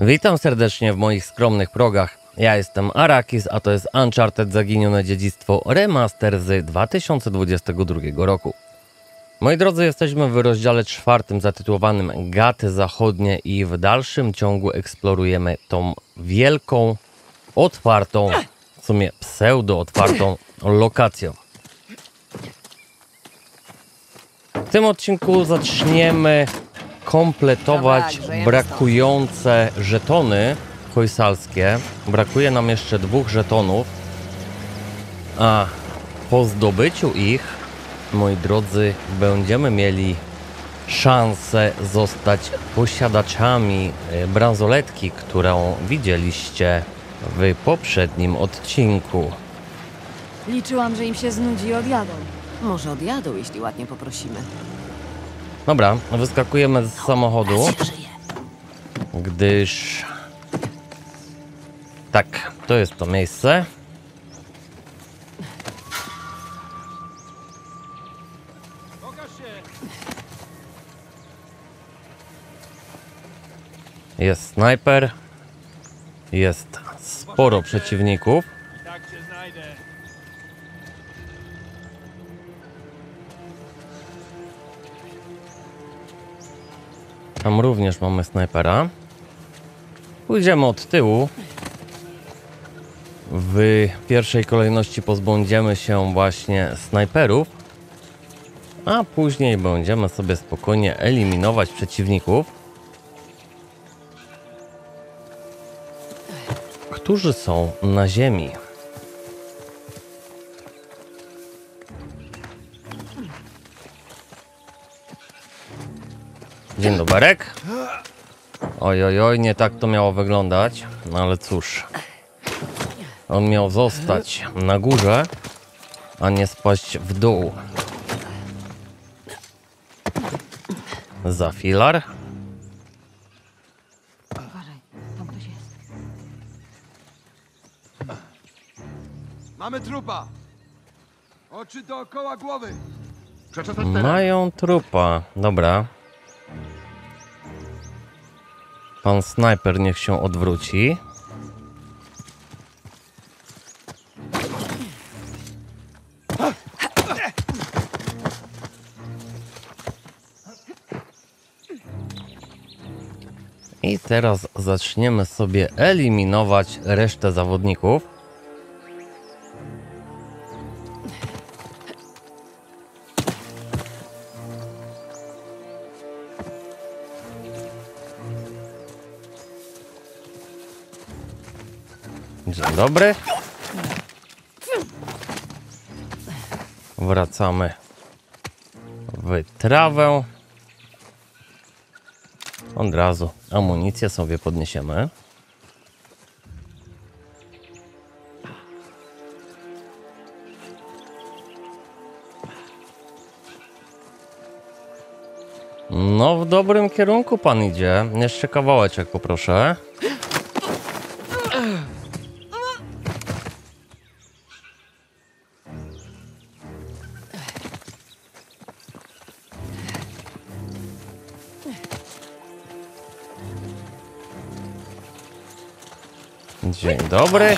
Witam serdecznie w moich skromnych progach. Ja jestem Arrakis, a to jest Uncharted: Zaginione Dziedzictwo Remaster z 2022 roku. Moi drodzy, jesteśmy w rozdziale czwartym zatytułowanym Ghaty Zachodnie i w dalszym ciągu eksplorujemy tą wielką, otwartą, w sumie pseudo-otwartą lokację. W tym odcinku zaczniemy kompletować brakujące żetony hoysalskie. Brakuje nam jeszcze 2 żetonów, a po zdobyciu ich, moi drodzy, będziemy mieli szansę zostać posiadaczami bransoletki, którą widzieliście w poprzednim odcinku. Liczyłam, że im się znudzi i odjadą. Może odjadą, jeśli ładnie poprosimy. Dobra, wyskakujemy z samochodu, gdyż... Tak, to jest to miejsce. Jest snajper. Jest sporo przeciwników. Tam również mamy snajpera. Pójdziemy od tyłu. W pierwszej kolejności pozbądziemy się właśnie snajperów, a później będziemy sobie spokojnie eliminować przeciwników, którzy są na ziemi. Dzień dobry. Oj, oj, oj, nie tak to miało wyglądać, no ale cóż. On miał zostać na górze, a nie spaść w dół. Za filar. Uważaj, tam ktoś jest. Mamy trupa. Oczy dookoła głowy. Mają trupa. Dobra. Pan snajper niech się odwróci. I teraz zaczniemy sobie eliminować resztę zawodników. Dzień dobry. Wracamy w trawę. Od razu amunicję sobie podniesiemy. No, w dobrym kierunku pan idzie. Jeszcze kawałeczek poproszę. Dzień dobry.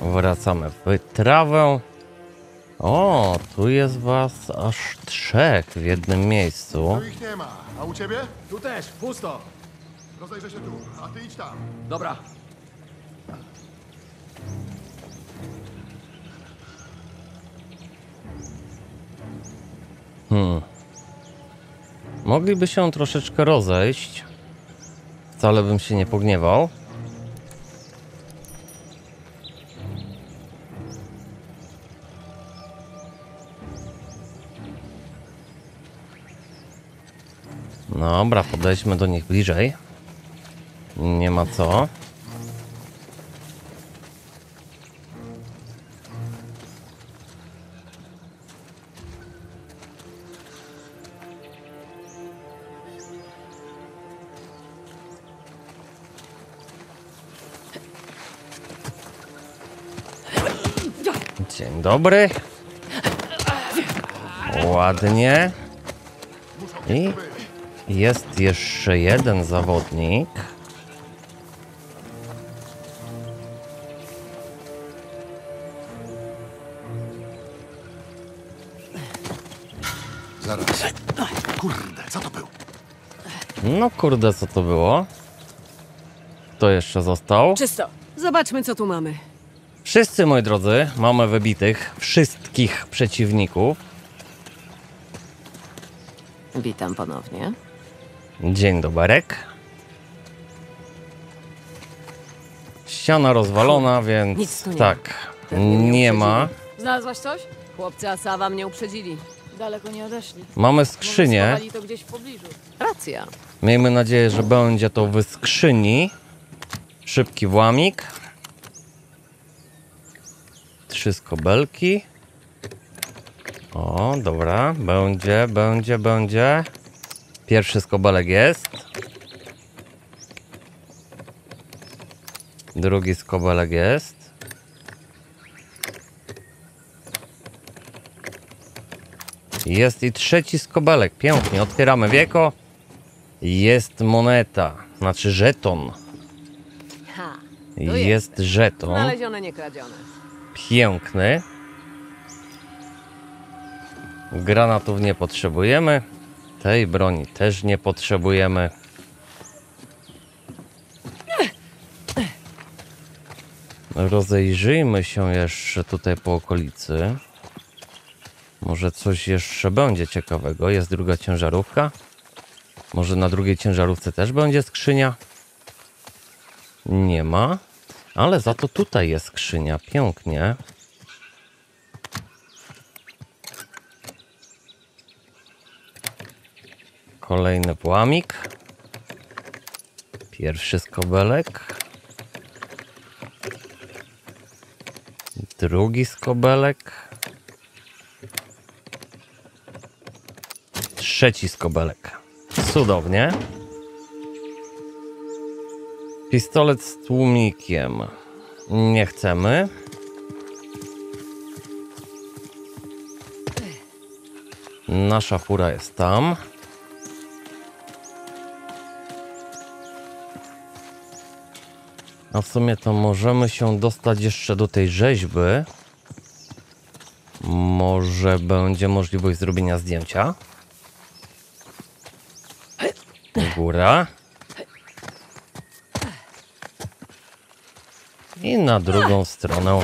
Wracamy w trawę. O, tu jest was aż 3 w jednym miejscu. Tu ich nie ma, a u ciebie? Tu też, pusto. Rozejrzę się tu, a ty idź tam. Dobra. Mogliby się troszeczkę rozejść. Wcale bym się nie pogniewał. Dobra, podejdźmy do nich bliżej. Nie ma co. Dzień dobry. Ładnie. I Jest jeszcze jeden zawodnik. Zaraz. Kurde, co to było? No kurde, co to było? Kto jeszcze został? Czysto. Zobaczmy, co tu mamy. Wszyscy, moi drodzy, mamy wybitych wszystkich przeciwników. Witam ponownie. Dzień dobry. Ściana rozwalona, więc nic nie tak, nie ma. Znalazłaś coś? Chłopcy Asawa mnie uprzedzili. Daleko nie odeszli. Mamy skrzynię. Schowali to gdzieś w pobliżu. Racja. Miejmy nadzieję, że będzie to w skrzyni. Szybki włamik. 3 skobelki. O, dobra. Będzie. Pierwszy skobelek jest. Drugi skobelek jest. Jest i trzeci skobelek. Pięknie. Otwieramy wieko. Jest moneta. Znaczy żeton. Jest żeton. Znalezione, nie kradzione. Piękny. Granatów nie potrzebujemy. Tej broni też nie potrzebujemy. Rozejrzyjmy się jeszcze tutaj po okolicy. Może coś jeszcze będzie ciekawego. Jest druga ciężarówka. Może na drugiej ciężarówce też będzie skrzynia. Nie ma. Ale za to tutaj jest skrzynia. Pięknie. Kolejny płamik. Pierwszy skobelek. Drugi skobelek. Trzeci skobelek. Cudownie. Pistolet z tłumikiem. Nie chcemy. Nasza fura jest tam. A w sumie to możemy się dostać jeszcze do tej rzeźby. Może będzie możliwość zrobienia zdjęcia. Góra. I na drugą stronę.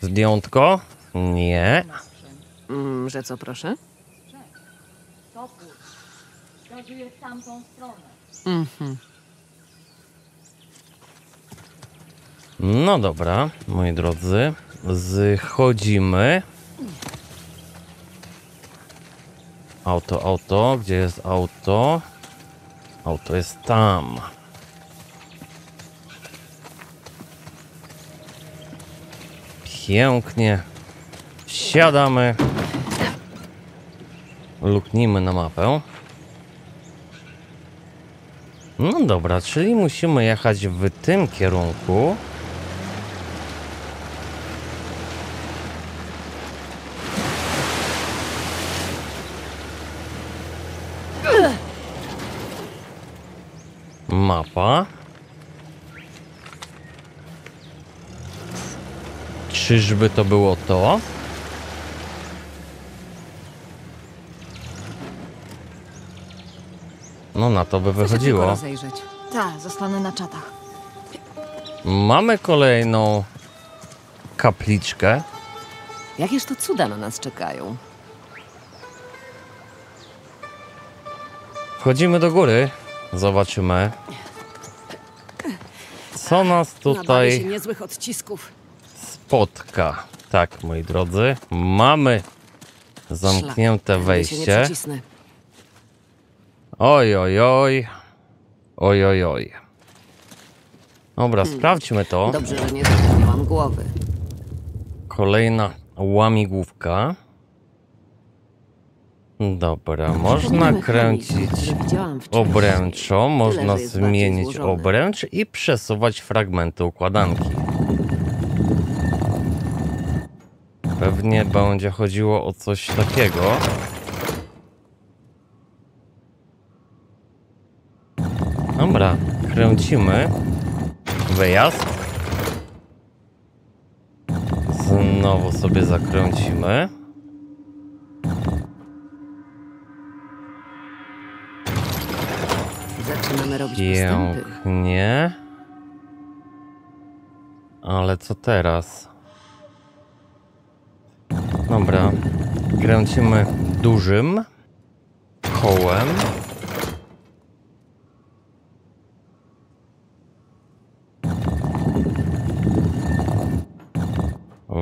Zdjątko? Nie. Że co, proszę? Topór wskazuje w tamtą stronę. No dobra, moi drodzy, zchodzimy. Auto, gdzie jest auto? Auto jest tam. Pięknie. Siadamy. Luknijmy na mapę. No dobra, czyli musimy jechać w tym kierunku. Mapa. Czyżby to było to? No na to by wychodziło. Tak, zostanę na czatach. Mamy kolejną kapliczkę. Jakież to cuda na nas czekają. Wchodzimy do góry. Zobaczymy, co nas tutaj niezłych odcisków spotka. Tak, moi drodzy, mamy zamknięte wejście. Oj. Dobra, sprawdźmy to. Dobrze, że nie zaciągnęłam głowy. Kolejna łamigłówka. Dobra, można kręcić obręczą, można zmienić obręcz i przesuwać fragmenty układanki. Pewnie będzie chodziło o coś takiego. Dobra, kręcimy. Wyjazd. Znowu sobie zakręcimy. Zaczynamy robić postępy. Pięknie. Ale co teraz? Dobra, kręcimy dużym kołem.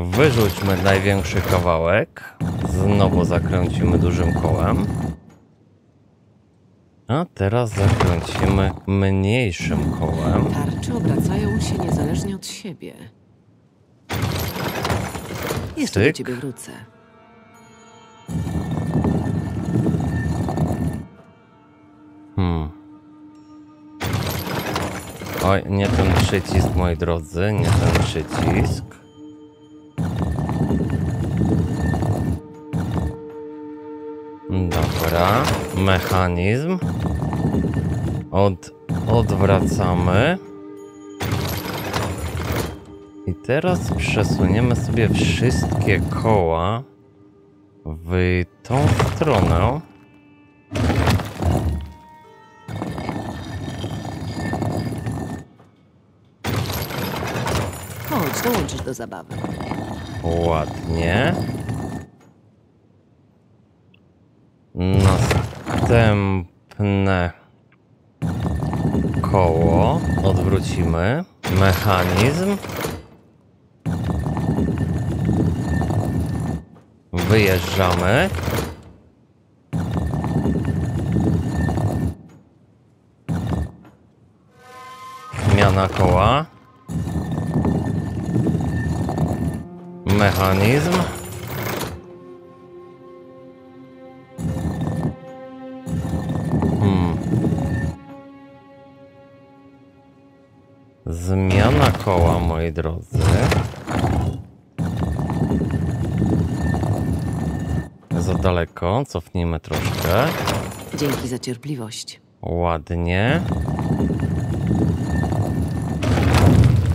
Wyrzućmy największy kawałek. Znowu zakręcimy dużym kołem. A teraz zakręcimy mniejszym kołem. Tarcze obracają się niezależnie od siebie. Jeszcze do ciebie wrócę. Oj, nie ten przycisk, moi drodzy, nie ten przycisk. Dobra, mechanizm. Odwracamy. I teraz przesuniemy sobie wszystkie koła w tą stronę. Chodź, dołączysz do zabawy. Ładnie. Następne koło odwrócimy. Mechanizm. Wyjeżdżamy. Zmiana koła. Mechanizm. Zmiana koła, moi drodzy. Za daleko, cofnijmy troszkę. Dzięki za cierpliwość. Ładnie.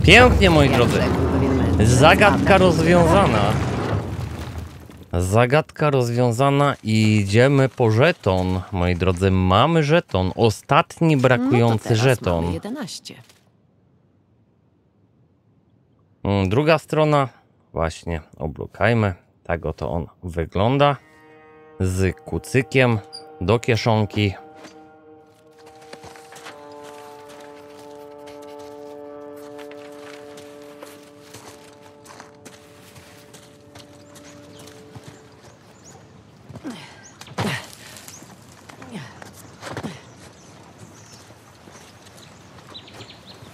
Pięknie, moi drodzy. Zagadka rozwiązana. Zagadka rozwiązana i idziemy po żeton. Moi drodzy, mamy żeton. Ostatni brakujący żeton. 11. Druga strona. Właśnie, oblukajmy. Tak oto on wygląda. Z kucykiem do kieszonki.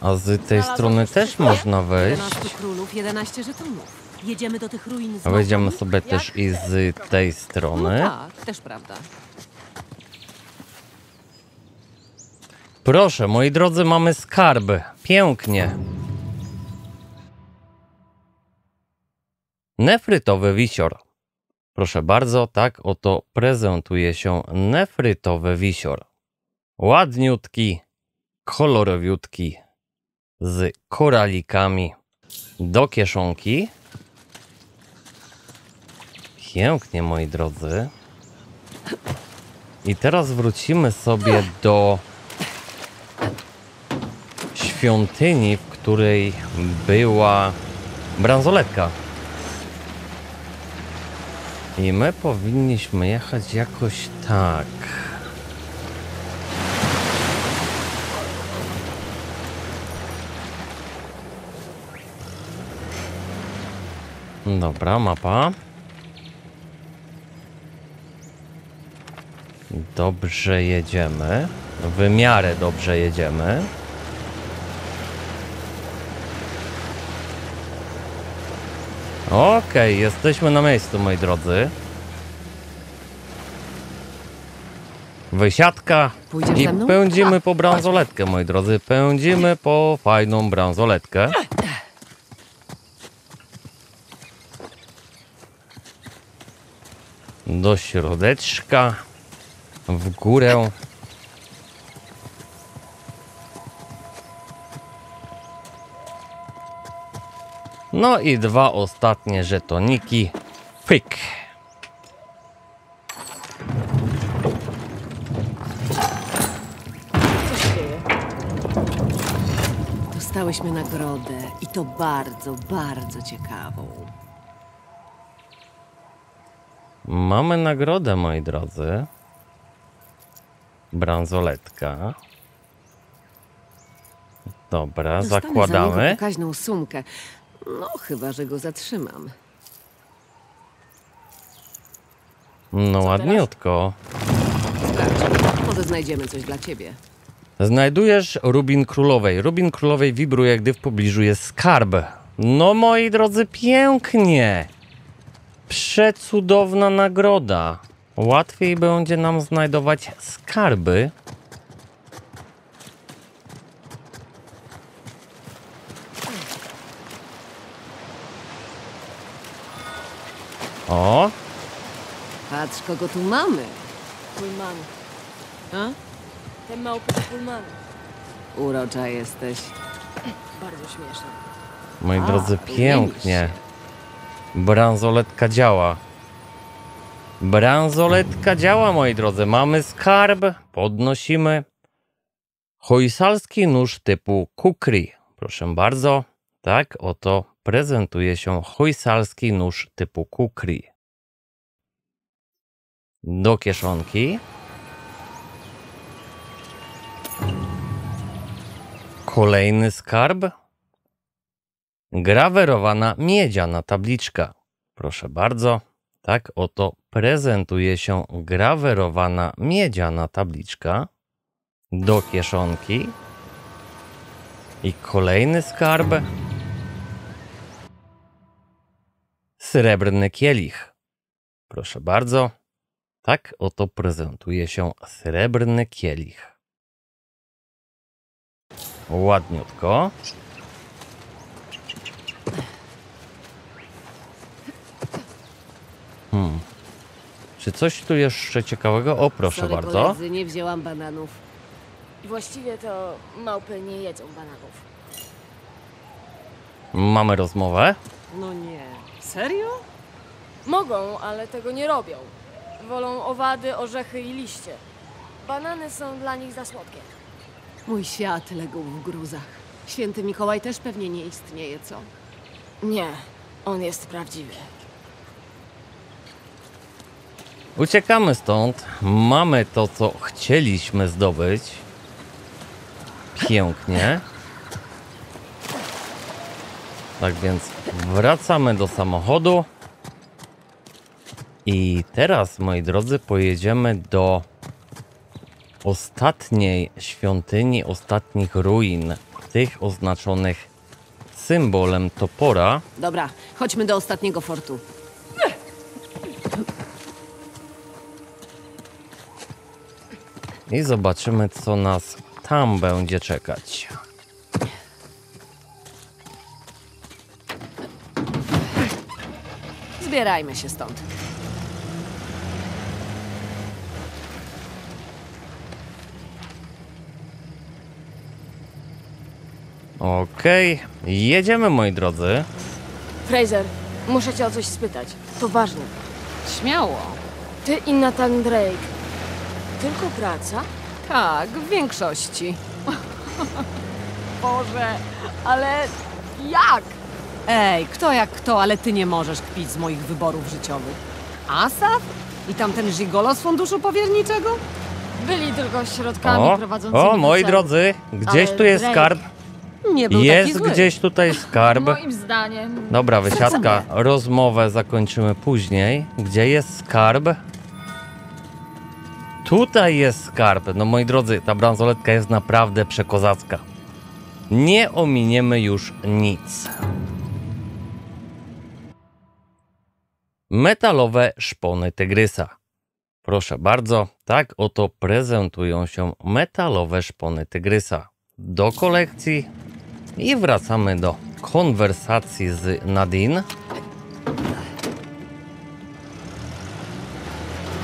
A z tej strony też można wejść. 11 królów, 11 żetonów. Jedziemy do tych ruin z... Wejdziemy sobie też i z tej strony. No tak, też prawda. Proszę, moi drodzy, mamy skarby. Pięknie. Nefrytowy wisior. Proszę bardzo, tak oto prezentuje się nefrytowy wisior. Ładniutki, kolorowiutki, z koralikami do kieszonki. Pięknie, moi drodzy. I teraz wrócimy sobie do świątyni, w której była bransoletka. I my powinniśmy jechać jakoś tak. Dobra, mapa. Dobrze jedziemy. W miarę dobrze jedziemy. Okej, jesteśmy na miejscu, moi drodzy. Wysiadka i pędzimy po bransoletkę, moi drodzy. Pędzimy po fajną bransoletkę. Do środeczka. W górę. No i dwa ostatnie żetoniki. Pyk. Co się dzieje? Dostałyśmy nagrodę i to bardzo, bardzo ciekawą. Mamy nagrodę, moi drodzy. Bransoletka. Dobra, dostanę, zakładamy. Za niego pokaźną sumkę. No, chyba że go zatrzymam. No, ładniutko. Może znajdziemy coś dla ciebie. Znajdujesz Rubin Królowej. Rubin Królowej wibruje, gdy w pobliżu jest skarb. No, moi drodzy, pięknie. Przecudowna nagroda. Łatwiej będzie nam znajdować skarby. O! Patrz, kogo tu mamy. Pullman. A? Ten małpy z Pullmanu. Urocza jesteś. Bardzo śmieszna. Moi drodzy, pięknie. Bransoletka działa. Bransoletka działa, moi drodzy. Mamy skarb. Podnosimy. Hoysalski nóż typu kukri. Proszę bardzo. Tak, oto prezentuje się hoysalski nóż typu kukri. Do kieszonki. Kolejny skarb. Grawerowana miedziana tabliczka. Proszę bardzo. Tak oto prezentuje się grawerowana miedziana tabliczka. Do kieszonki. I kolejny skarb. Srebrny kielich. Proszę bardzo. Tak oto prezentuje się srebrny kielich. Ładniutko. Czy coś tu jeszcze ciekawego? O, proszę bardzo. Koledzy, nie wzięłam bananów. Właściwie to małpy nie jedzą bananów. Mamy rozmowę? No nie. Serio? Mogą, ale tego nie robią. Wolą owady, orzechy i liście. Banany są dla nich za słodkie. Mój świat legł w gruzach. Święty Mikołaj też pewnie nie istnieje, co? Nie, on jest prawdziwy. Uciekamy stąd. Mamy to, co chcieliśmy zdobyć. Pięknie. Tak więc wracamy do samochodu. I teraz, moi drodzy, pojedziemy do ostatniej świątyni, ostatnich ruin, tych oznaczonych symbolem topora. Dobra, chodźmy do ostatniego fortu. I zobaczymy, co nas tam będzie czekać. Zbierajmy się stąd. Okej, jedziemy, moi drodzy. Fraser, muszę cię o coś spytać. To ważne. Śmiało. Ty i Nathan Drake. Tylko praca? Tak, w większości. Boże, ale jak? Ej, kto jak kto, ale ty nie możesz kpić z moich wyborów życiowych. Asav? I tamten żigolo z funduszu powierniczego? Byli tylko środkami prowadzącymi. O, moi drodzy, gdzieś ale tu jest Drake. Skarb. Nie był jest taki gdzieś zły. Tutaj skarb. Moim zdaniem. Dobra, wysiadka. Rozmowę zakończymy później. Gdzie jest skarb? Tutaj jest skarb. No, moi drodzy, ta bransoletka jest naprawdę przekozacka. Nie ominiemy już nic. Metalowe szpony tygrysa. Proszę bardzo, tak oto prezentują się metalowe szpony tygrysa. Do kolekcji i wracamy do konwersacji z Nadine.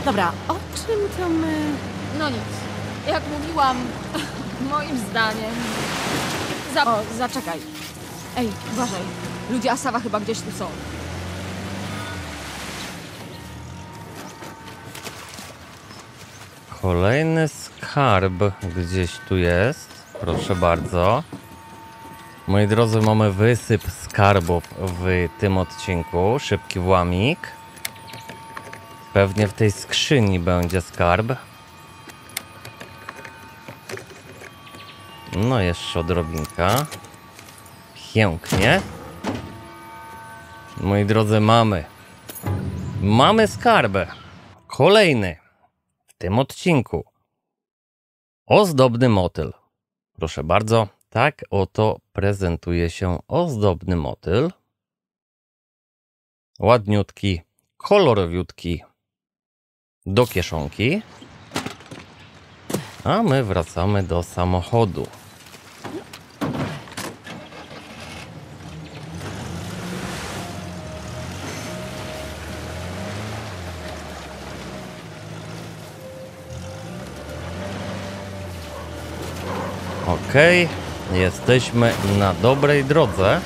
Dobra, o czym to my? No nic, jak mówiłam, moim zdaniem... Zaczekaj. Ej, uważaj. Ludzie Asawa chyba gdzieś tu są. Kolejny skarb gdzieś tu jest. Proszę bardzo. Moi drodzy, mamy wysyp skarbów w tym odcinku. Szybki włamik. Pewnie w tej skrzyni będzie skarb. No jeszcze odrobinka. Pięknie. Moi drodzy, mamy. Mamy skarb. Kolejny. W tym odcinku. Ozdobny motyl. Proszę bardzo. Tak oto prezentuje się ozdobny motyl. Ładniutki, kolorowiutki do kieszonki. A my wracamy do samochodu. Okej, jesteśmy na dobrej drodze.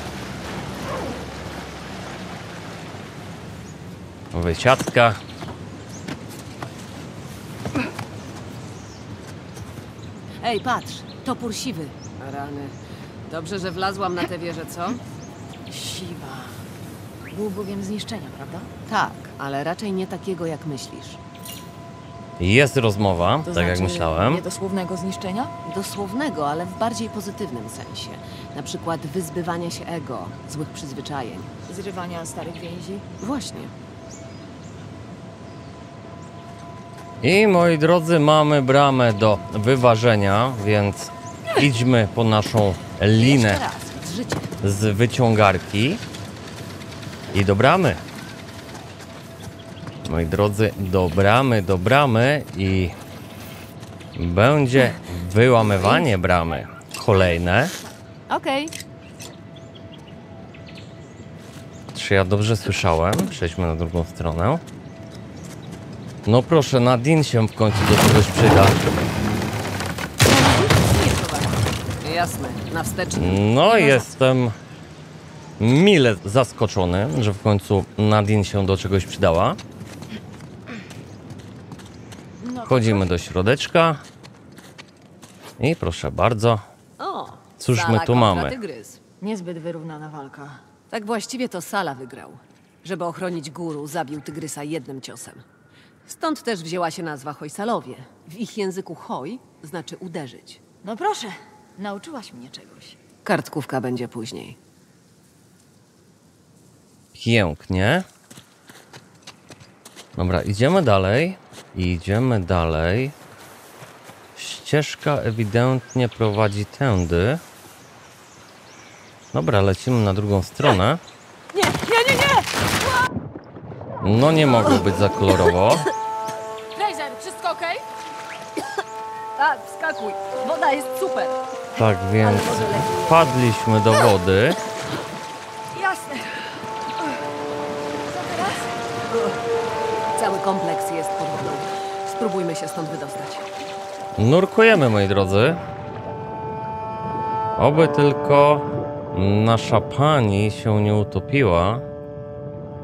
Wysiadka. Ej, patrz, topór siwy. Rany. Dobrze, że wlazłam na tę wieżę, co? Siwa. Był bowiem zniszczenia, prawda? Tak, ale raczej nie takiego, jak myślisz. Jest rozmowa, to tak znaczy, jak myślałem. Nie dosłownego zniszczenia? Dosłownego, ale w bardziej pozytywnym sensie. Na przykład wyzbywania się ego, złych przyzwyczajeń. Zrywania starych więzi? Właśnie. I moi drodzy, mamy bramę do wyważenia, więc idźmy po naszą linę z wyciągarki i do bramy. Moi drodzy, do bramy i będzie wyłamywanie bramy. Kolejne. Okej. Czy ja dobrze słyszałem? Przejdźmy na drugą stronę. No proszę, Nadine się w końcu do czegoś przyda. Jasne, na wstecznym. No jestem mile zaskoczony, że w końcu Nadine się do czegoś przydała. Wchodzimy do środeczka i proszę bardzo, cóż my tu mamy? Tygrys. Niezbyt wyrównana walka. Tak właściwie to Sala wygrał. Żeby ochronić guru, zabił tygrysa jednym ciosem. Stąd też wzięła się nazwa Hoysalowie. W ich języku hoj znaczy uderzyć. No proszę, nauczyłaś mnie czegoś. Kartkówka będzie później. Pięknie. Dobra, idziemy dalej. Idziemy dalej. Ścieżka ewidentnie prowadzi tędy. Dobra, lecimy na drugą stronę. Nie! No nie mogło być za kolorowo. Fraser, wszystko okej? Tak, wskakuj. Woda jest super. Tak więc wpadliśmy do wody. Jasne. Co teraz? Cały kompleks jest pod wodą. Spróbujmy się stąd wydostać. Nurkujemy, moi drodzy. Oby tylko nasza pani się nie utopiła.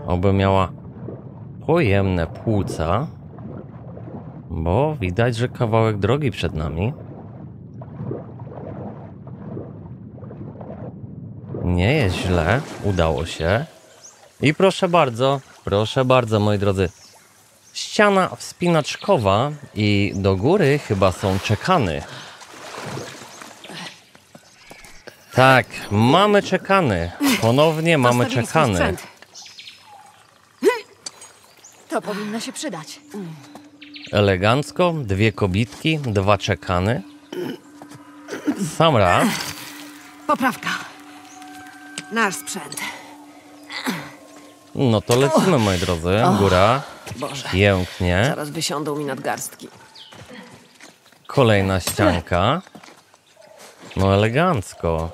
Oby miała pojemne płuca. Bo widać, że kawałek drogi przed nami. Nie jest źle. Udało się. I proszę bardzo, moi drodzy. Ściana wspinaczkowa i do góry chyba są czekany. Tak, mamy czekany. Ponownie mamy czekany. To powinno się przydać. Elegancko, dwie kobitki, dwa czekany. Sam raz. Poprawka. Nasz sprzęt. No to lecimy, moi drodzy. Góra. Boże, pięknie. Zaraz wysiądą mi nadgarstki. Kolejna ścianka. No elegancko.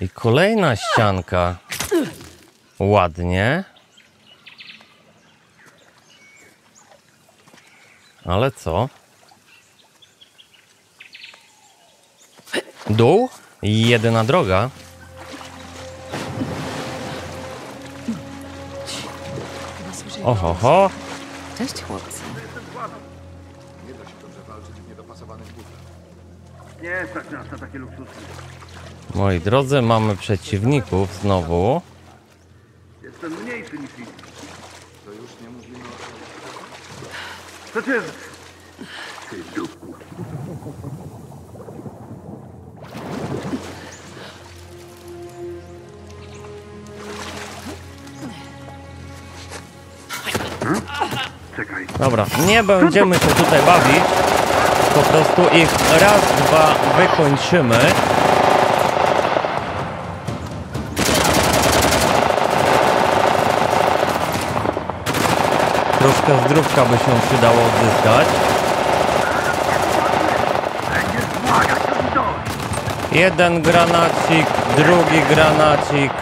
I kolejna ścianka. Ładnie. Ale co? Dół? jedyna droga. Ohoho. Cześć, chłopcy. Nie da się dobrze walczyć w niedopasowanych butach. Nie stać nas na takie luksusy. Moi drodzy, mamy przeciwników znowu. Jestem mniejszy niż inni. To już nie mówimy o tym. Co ty? Ty dupku. Czekaj. Dobra, nie będziemy się tutaj bawić. Po prostu ich raz, dwa wykończymy. Troszkę zdrówka by się przydało odzyskać. Jeden granacik, drugi granacik.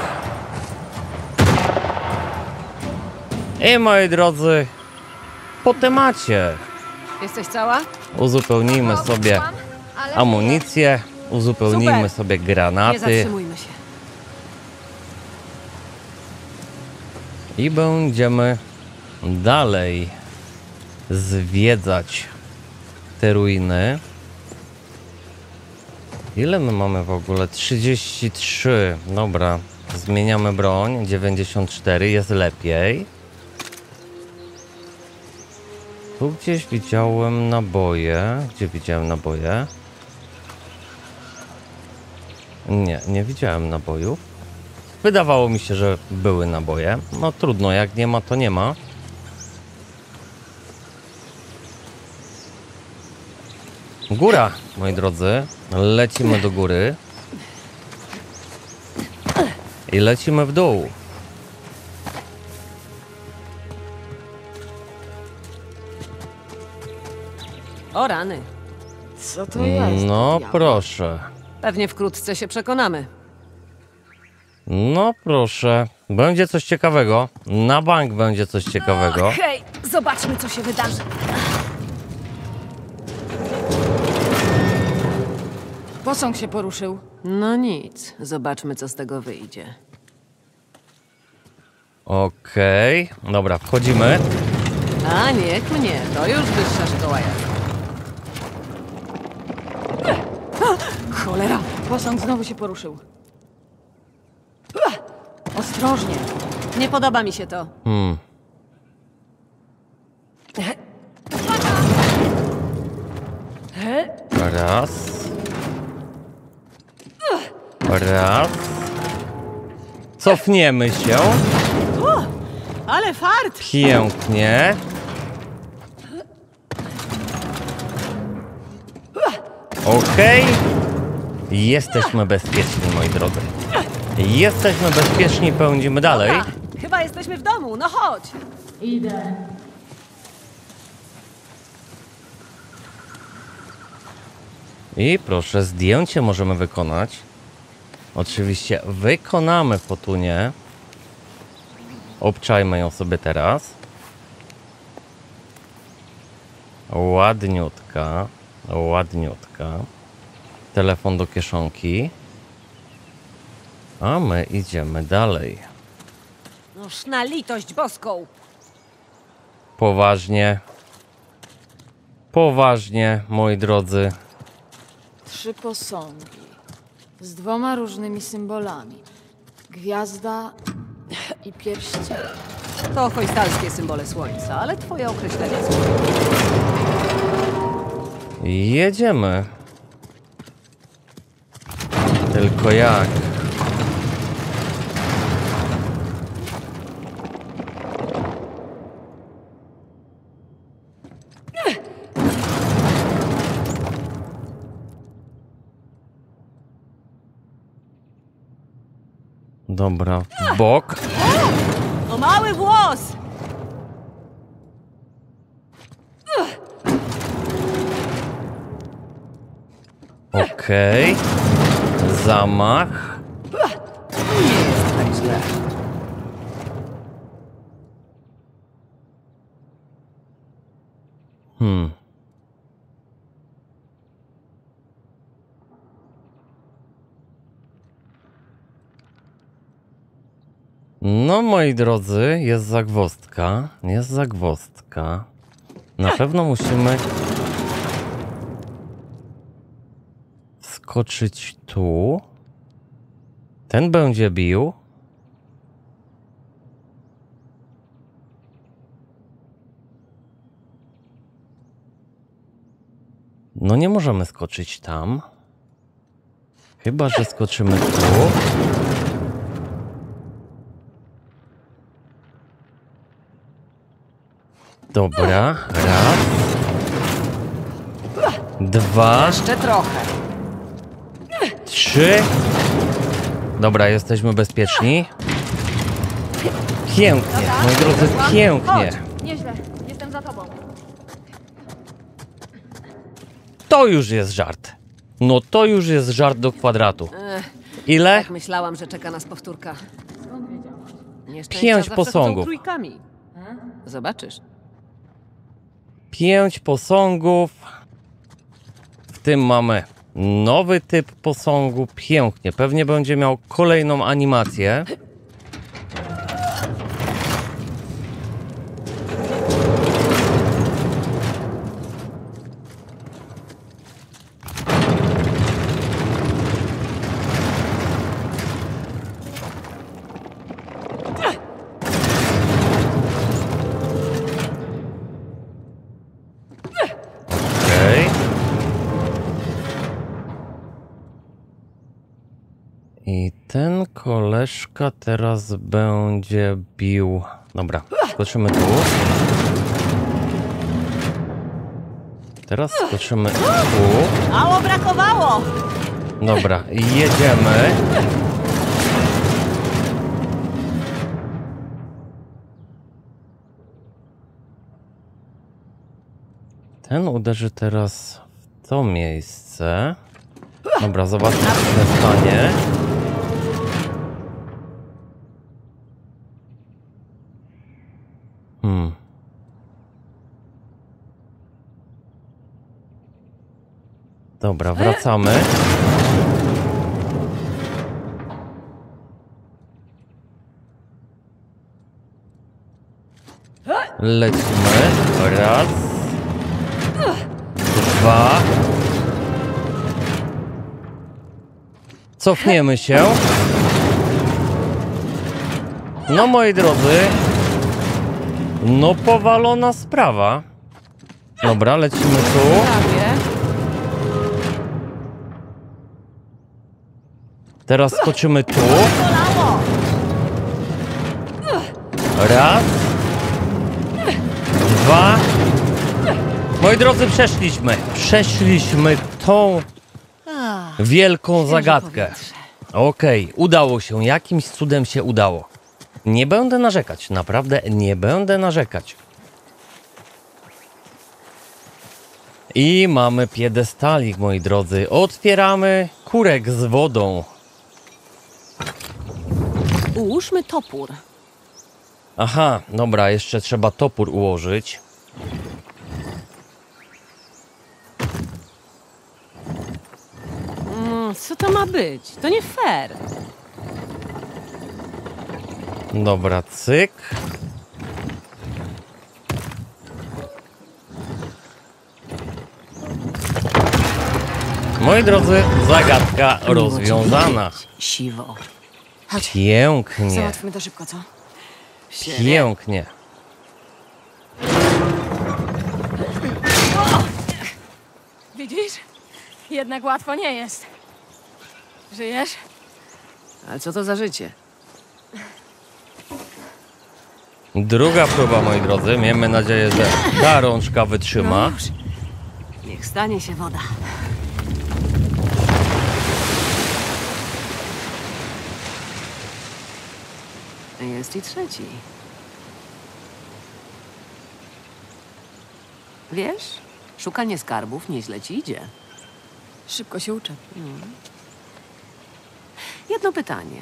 I moi drodzy, po temacie. Jesteś cała? Uzupełnijmy sobie amunicję, uzupełnijmy sobie granaty. Nie zatrzymujmy się. I będziemy dalej zwiedzać te ruiny. Ile my mamy w ogóle? 33. Dobra, zmieniamy broń. 94, jest lepiej. Tu gdzieś widziałem naboje. Gdzie widziałem naboje? Nie, nie widziałem nabojów. Wydawało mi się, że były naboje. No trudno, jak nie ma, to nie ma. Góra, moi drodzy. Lecimy do góry. I lecimy w dół. O rany. Co to jest? No proszę. Pewnie wkrótce się przekonamy. No proszę. Będzie coś ciekawego. Na bank będzie coś ciekawego. Okej, zobaczmy, co się wydarzy. Posąg się poruszył. No nic. Zobaczmy, co z tego wyjdzie. Okej. Dobra, wchodzimy. A niech mnie. To już wyższa szkoła jazdy. Cholera! Posąg znowu się poruszył. Ostrożnie. Nie podoba mi się to. Raz. Raz. Cofniemy się. Ale fart! Pięknie. Okej. Jesteśmy bezpieczni, moi drodzy. Jesteśmy bezpieczni, pędzimy dalej. Opa, chyba jesteśmy w domu, no chodź. Idę. I proszę, zdjęcie możemy wykonać. Oczywiście wykonamy Fotunię. Obczajmy ją sobie teraz. Ładniutka. Ładniutka. Telefon do kieszonki. A my idziemy dalej. Noż na litość boską. Poważnie. Poważnie, moi drodzy. 3 posągi. Z 2 różnymi symbolami. Gwiazda i pierścień. To hoysalskie symbole słońca, ale twoje określenie jest. Jedziemy. Tylko jak? Dobra, w bok. O mały włos! Okej. Zamach. Nie jest tak źle. No, moi drodzy, jest zagwozdka. Jest zagwozdka. Na pewno musimy skoczyć tu. Ten będzie bił. No nie możemy skoczyć tam. Chyba że skoczymy tu. Dobra, raz, dwa, jeszcze trochę, trzy. Dobra, jesteśmy bezpieczni. Pięknie, moi drodzy, pięknie. Nieźle, jestem za tobą. To już jest żart. No to już jest żart do kwadratu. Ile? Tak myślałam, że czeka nas powtórka. 5 posągów. Zobaczysz. 5 posągów, w tym mamy nowy typ posągu, pięknie, pewnie będzie miał kolejną animację. Koleżka teraz będzie bił. Dobra, skoczymy tu. Teraz skoczymy tu. Mało brakowało! Dobra, jedziemy. Ten uderzy teraz w to miejsce. Dobra, zobaczmy, co się stanie. Dobra, wracamy. Lecimy. Raz. Dwa. Cofniemy się. No, moi drodzy. No, powalona sprawa. Dobra, lecimy tu. Teraz skoczymy tu. Raz. Dwa. Moi drodzy, przeszliśmy. Przeszliśmy tą wielką zagadkę. Okej, udało się. Jakimś cudem się udało. Nie będę narzekać. Naprawdę nie będę narzekać. I mamy piedestalik, moi drodzy. Otwieramy kurek z wodą. Ułóżmy topór. Aha, dobra, jeszcze trzeba topór ułożyć. Co to ma być? To nie fair. Dobra, cyk. Moi drodzy, zagadka rozwiązana. Siwo. Pięknie. Załatwmy to szybko, co? Pięknie. Widzisz? Jednak łatwo nie jest. Żyjesz? Ale co to za życie? Druga próba, moi drodzy. Miejmy nadzieję, że ta rączka wytrzyma. No niech stanie się woda. Jest i trzeci. Wiesz, szukanie skarbów nieźle ci idzie. Szybko się uczę. Jedno pytanie.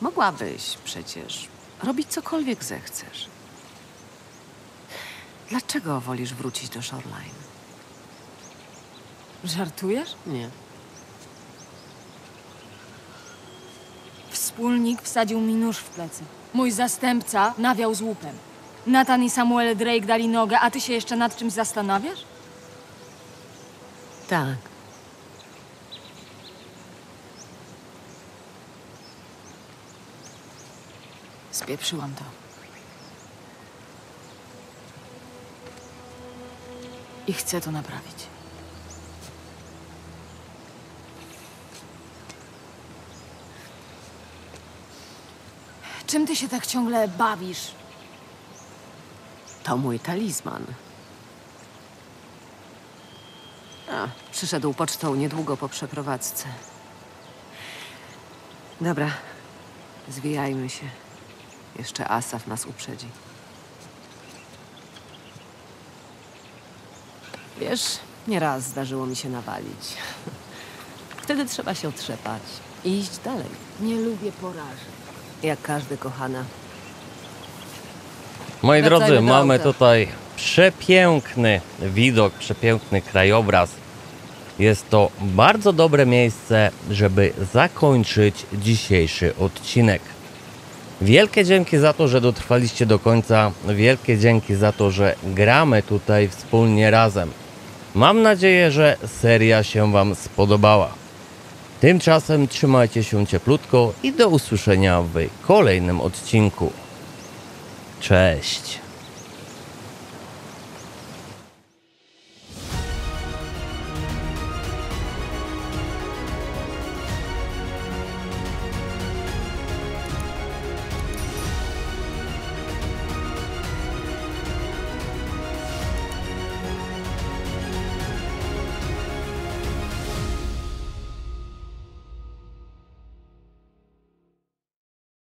Mogłabyś przecież robić cokolwiek zechcesz. Dlaczego wolisz wrócić do Shoreline? Żartujesz? Nie. wspólnik wsadził mi nóż w plecy. Mój zastępca nawiał z łupem. Nathan i Samuel Drake dali nogę, a ty się jeszcze nad czymś zastanawiasz? Tak. Spieprzyłam to. I chcę to naprawić. Czym ty się tak ciągle bawisz? To mój talizman. Przyszedł pocztą niedługo po przeprowadzce. Dobra, zwijajmy się. Jeszcze Asav nas uprzedzi. Wiesz, nieraz zdarzyło mi się nawalić. Wtedy trzeba się otrzepać i iść dalej. Nie lubię porażek. Jak każdy, kochana. Moi drodzy, mamy tutaj przepiękny widok, przepiękny krajobraz. Jest to bardzo dobre miejsce, żeby zakończyć dzisiejszy odcinek. Wielkie dzięki za to, że dotrwaliście do końca. Wielkie dzięki za to, że gramy tutaj wspólnie razem. Mam nadzieję, że seria się wam spodobała. Tymczasem trzymajcie się cieplutko i do usłyszenia w kolejnym odcinku. Cześć!